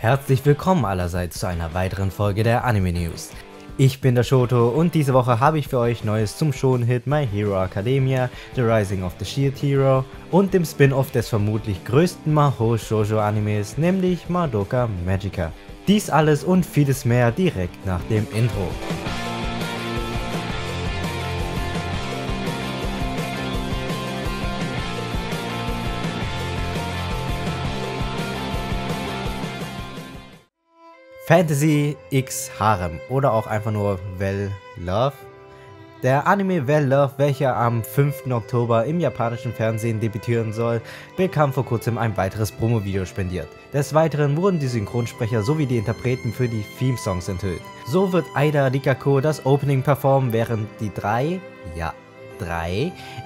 Herzlich willkommen allerseits zu einer weiteren Folge der Anime News. Ich bin der Shoto und diese Woche habe ich für euch Neues zum Shonen-Hit My Hero Academia, The Rising of the Shield Hero und dem Spin-Off des vermutlich größten Mahou Shoujo Animes, nämlich Madoka Magica. Dies alles und vieles mehr direkt nach dem Intro. Fantasy X Harem oder auch einfach nur Well Love. Der Anime Well Love, welcher am 5. Oktober im japanischen Fernsehen debütieren soll, bekam vor kurzem ein weiteres Promo-Video spendiert. Des Weiteren wurden die Synchronsprecher sowie die Interpreten für die Theme-Songs enthüllt. So wird Ayaka Rikako das Opening performen, während die drei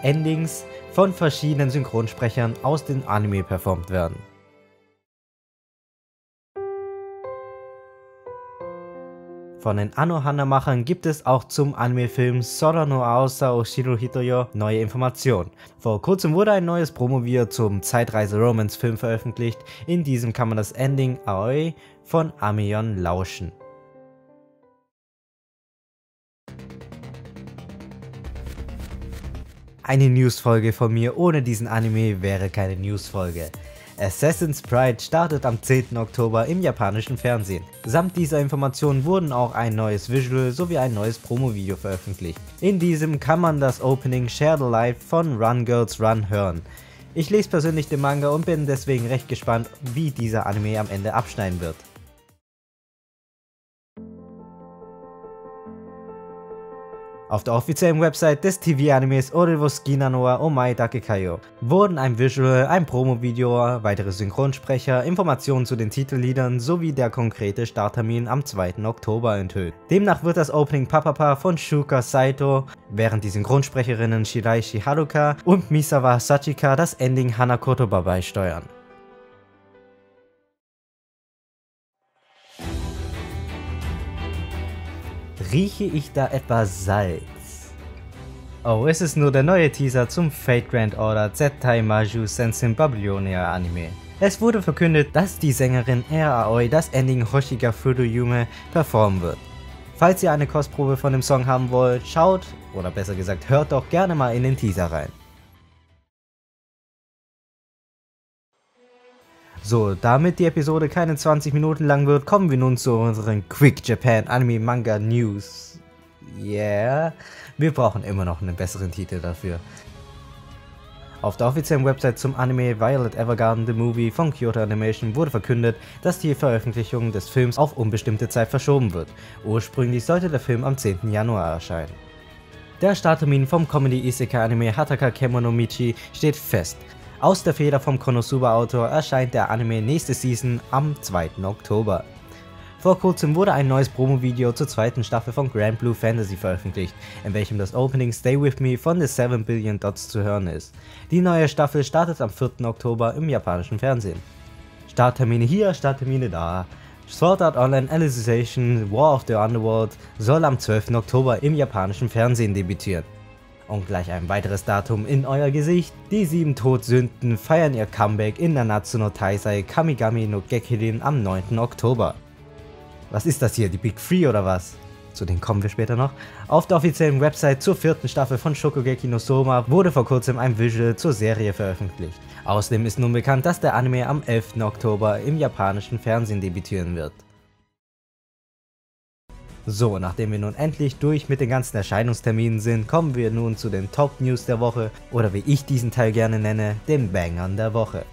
Endings von verschiedenen Synchronsprechern aus dem Anime performt werden. Von den Anohana-Machern gibt es auch zum Anime-Film Sora no Aosa wo Shiru Hito yo neue Informationen. Vor kurzem wurde ein neues Promo-Video zum Zeitreise-Romance-Film veröffentlicht. In diesem kann man das Ending R. Aoi von Amion lauschen. Eine News-Folge von mir ohne diesen Anime wäre keine News-Folge. Assassin's Pride startet am 10. Oktober im japanischen Fernsehen. Samt dieser Informationen wurden auch ein neues Visual sowie ein neues Promo-Video veröffentlicht. In diesem kann man das Opening Share the Light von Run Girls Run hören. Ich lese persönlich den Manga und bin deswegen recht gespannt, wie dieser Anime am Ende abschneiden wird. Auf der offiziellen Website des TV-Animes Ore wo Suki nano wa Omae dake ka yo wurden ein Visual, ein Promo-Video, weitere Synchronsprecher, Informationen zu den Titelliedern sowie der konkrete Starttermin am 2. Oktober enthüllt. Demnach wird das Opening Papapa von Shuka Saito, während die Synchronsprecherinnen Shiraishi Haruka und Misawa Sachika das Ending Hanakotoba beisteuern. Rieche ich da etwa Salz? Oh, es ist nur der neue Teaser zum Fate Grand Order Zettai Majuu Sensen Babylonia Anime. Es wurde verkündet, dass die Sängerin R. Aoi das Ending Hoshiga Furuyume performen wird. Falls ihr eine Kostprobe von dem Song haben wollt, schaut, oder besser gesagt hört doch gerne mal in den Teaser rein. So, damit die Episode keine 20 Minuten lang wird, kommen wir nun zu unseren Quick Japan Anime Manga News. Yeah, wir brauchen immer noch einen besseren Titel dafür. Auf der offiziellen Website zum Anime Violet Evergarden The Movie von Kyoto Animation wurde verkündet, dass die Veröffentlichung des Films auf unbestimmte Zeit verschoben wird. Ursprünglich sollte der Film am 10. Januar erscheinen. Der Starttermin vom Comedy-Isekai-Anime Hataage! Kemono Michi steht fest. Aus der Feder vom Konosuba-Autor erscheint der Anime nächste Season am 2. Oktober. Vor kurzem wurde ein neues Promo-Video zur zweiten Staffel von Granblue Fantasy veröffentlicht, in welchem das Opening Stay With Me von The 7 Billion Dots zu hören ist. Die neue Staffel startet am 4. Oktober im japanischen Fernsehen. Starttermine hier, Starttermine da. Sword Art Online Alicization War of the Underworld soll am 12. Oktober im japanischen Fernsehen debütieren. Und gleich ein weiteres Datum in euer Gesicht. Die 7 Todsünden feiern ihr Comeback in Nanatsu no Taizai Kamigami no Gekirin am 9. Oktober. Was ist das hier, die Big Three oder was? Zu denen kommen wir später noch. Auf der offiziellen Website zur 4. Staffel von Shokugeki no Soma wurde vor kurzem ein Visual zur Serie veröffentlicht. Außerdem ist nun bekannt, dass der Anime am 11. Oktober im japanischen Fernsehen debütieren wird. So, nachdem wir nun endlich durch mit den ganzen Erscheinungsterminen sind, kommen wir nun zu den Top News der Woche oder wie ich diesen Teil gerne nenne, den Bangern der Woche.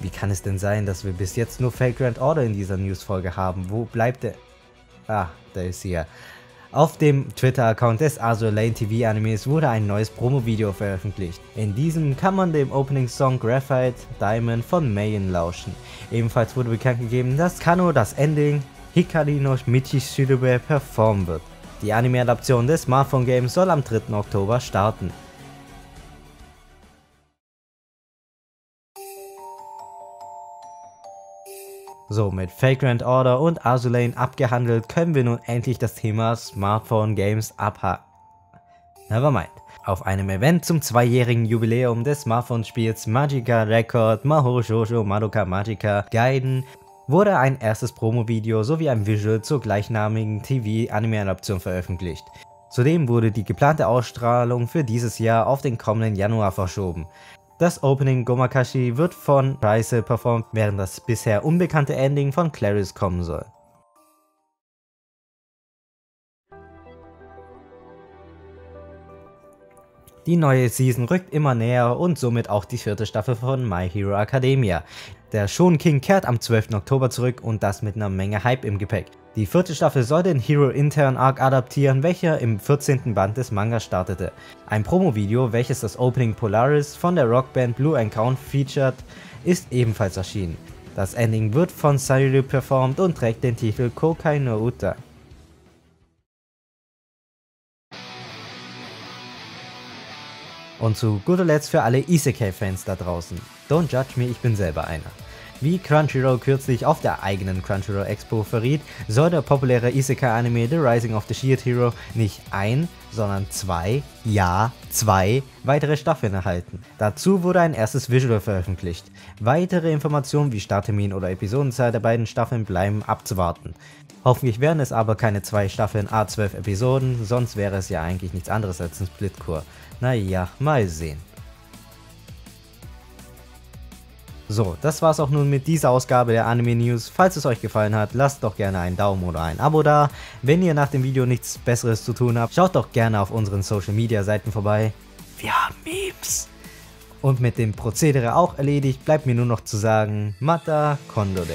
Wie kann es denn sein, dass wir bis jetzt nur Fate Grand Order in dieser News-Folge haben? Wo bleibt der? Ah, da ist sie ja. Auf dem Twitter-Account des Azur Lane TV-Animes wurde ein neues Promo-Video veröffentlicht. In diesem kann man dem Opening-Song Graphite Diamond von Mayen lauschen. Ebenfalls wurde bekannt gegeben, dass Kanu das Ending Hikari no Michi Shirube performen wird. Die Anime-Adaption des Smartphone-Games soll am 3. Oktober starten. So, mit Fate Grand Order und Azur Lane abgehandelt, können wir nun endlich das Thema Smartphone-Games abhaken. Nevermind. Auf einem Event zum 2-jährigen Jubiläum des Smartphone-Spiels Magica Record, Mahou Shoujo Madoka Magica, Gaiden wurde ein erstes Promo-Video sowie ein Visual zur gleichnamigen TV-Anime-Adaption veröffentlicht. Zudem wurde die geplante Ausstrahlung für dieses Jahr auf den kommenden Januar verschoben. Das Opening Gomakashi wird von Price performt, während das bisher unbekannte Ending von Clarice kommen soll. Die neue Season rückt immer näher und somit auch die vierte Staffel von My Hero Academia. Der Shonen King kehrt am 12. Oktober zurück und das mit einer Menge Hype im Gepäck. Die vierte Staffel soll den Hero-Intern-Arc adaptieren, welcher im 14. Band des Mangas startete. Ein Promo-Video, welches das Opening Polaris von der Rockband Blue Encounter featured, ist ebenfalls erschienen. Das Ending wird von Sayuri performt und trägt den Titel Kokai no Uta. Und zu guter Letzt für alle Isekai-Fans da draußen. Don't judge me, ich bin selber einer. Wie Crunchyroll kürzlich auf der eigenen Crunchyroll Expo verriet, soll der populäre Isekai-Anime The Rising of the Shield Hero nicht ein, sondern zwei weitere Staffeln erhalten. Dazu wurde ein erstes Visual veröffentlicht. Weitere Informationen wie Starttermin oder Episodenzahl der beiden Staffeln bleiben abzuwarten. Hoffentlich wären es aber keine 2 Staffeln A12 Episoden, sonst wäre es ja eigentlich nichts anderes als ein Splitcore. Naja, mal sehen. So, das war's auch nun mit dieser Ausgabe der Anime News. Falls es euch gefallen hat, lasst doch gerne einen Daumen oder ein Abo da. Wenn ihr nach dem Video nichts Besseres zu tun habt, schaut doch gerne auf unseren Social Media Seiten vorbei. Wir haben Memes. Und mit dem Prozedere auch erledigt, bleibt mir nur noch zu sagen, Mata Kondode.